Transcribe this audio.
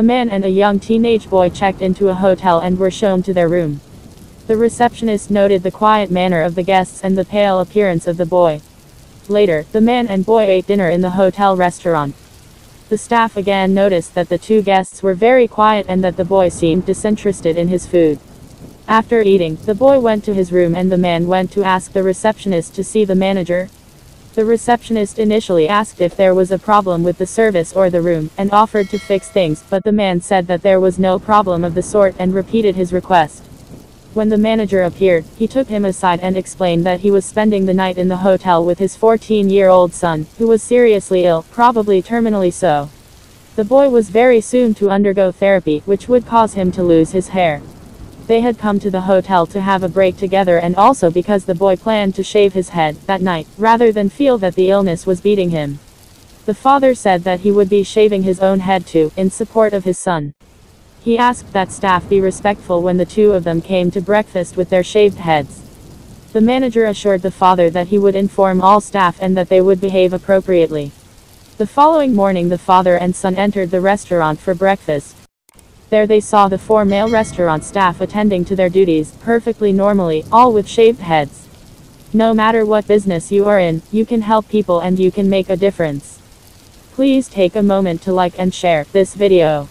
A man and a young teenage boy checked into a hotel and were shown to their room. The receptionist noted the quiet manner of the guests and the pale appearance of the boy. Later, the man and boy ate dinner in the hotel restaurant. The staff again noticed that the two guests were very quiet and that the boy seemed disinterested in his food. After eating, the boy went to his room and the man went to ask the receptionist to see the manager. The receptionist initially asked if there was a problem with the service or the room, and offered to fix things, but the man said that there was no problem of the sort and repeated his request. When the manager appeared, he took him aside and explained that he was spending the night in the hotel with his 14-year-old son, who was seriously ill, probably terminally so. The boy was very soon to undergo therapy, which would cause him to lose his hair. They had come to the hotel to have a break together and also because the boy planned to shave his head that night, rather than feel that the illness was beating him. The father said that he would be shaving his own head too, in support of his son. He asked that staff be respectful when the two of them came to breakfast with their shaved heads. The manager assured the father that he would inform all staff and that they would behave appropriately. The following morning the father and son entered the restaurant for breakfast. There they saw the four male restaurant staff attending to their duties, perfectly normally, all with shaved heads. No matter what business you are in, you can help people and you can make a difference. Please take a moment to like and share this video.